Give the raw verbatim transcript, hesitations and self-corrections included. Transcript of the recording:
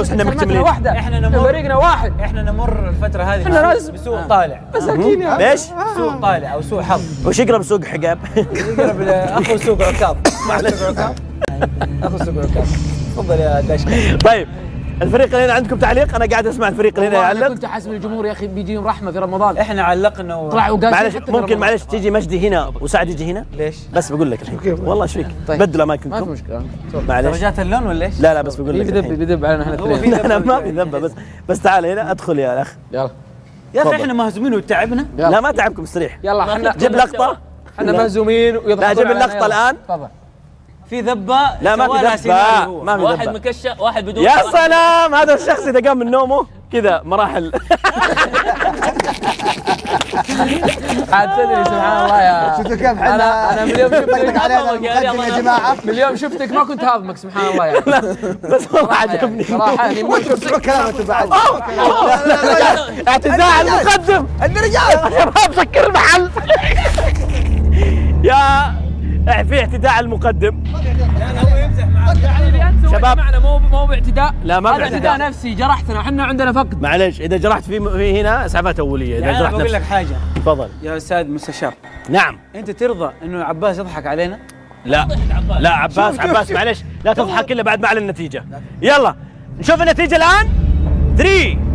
ناموس، احنا مكتملين، احنا نمر فريقنا واحد، احنا نمر الفترة هذه احنا لازم بسوق آه. طالع مساكين آه. ليش؟ آه. سوق طالع او سوق حظ. وش يقرب سوق حجاب؟ يقرب اخو سوق عكاظ. معلش اخو سوق عكاظ. تفضل يا داش. طيب الفريق اللي هنا عندكم تعليق؟ انا قاعد اسمع الفريق اللي هنا يعلق. كنت حاسب الجمهور يا اخي بيجيهم رحمه في رمضان. احنا علقنا و... طلعوا قاسي. معلش ممكن معلش تيجي مجدي هنا وسعد يجي هنا؟ ليش؟ بس بقول لك الحين والله ايش فيك؟ طيب. بدلوا اماكنكم. ما في مشكله. معلش درجات اللون ولا ايش؟ لا لا بس بقول لك بيدب بيدب علينا احنا الاثنين. لا ما في ذنبه بس بس تعال هنا ادخل يا اخ. يلا. يا اخي احنا مهزومين وتعبنا. لا ما تعبكم استريح. يلا احنا جيب لقطه. احنا مهزومين ويضحكون. لا جيب اللقطه الان. تفضل. في ذبه لا ما في ذبه ما في واحد مكشف واحد بدون يا سلام هذا الشخص اذا قام من نومه كذا مراحل عاد تدري سبحان الله يا شفتوا كيف انا انا من اليوم شفتك علينا يا جماعه من اليوم شفتك ما كنت هاضمك سبحان الله يا بس والله عجبني صراحه اني ما شفت كلامته بعد اعتزاء المقدم الرجال يا شباب سكر المحل يا في اعتداء على المقدم لا هو يمزح معك شباب معنا مو مو باعتداء لا ما باعتداء نفسي جرحتنا وحنا عندنا فقد معليش اذا جرحت في في هنا اسعافات اوليه اذا جرحت بقول لك حاجه تفضل يا استاذ مستشار نعم انت ترضى انه عباس يضحك علينا؟ لا لا عباس عباس معليش لا تضحك الا بعد ما اعلن النتيجه يلا نشوف النتيجه الان ثلاثة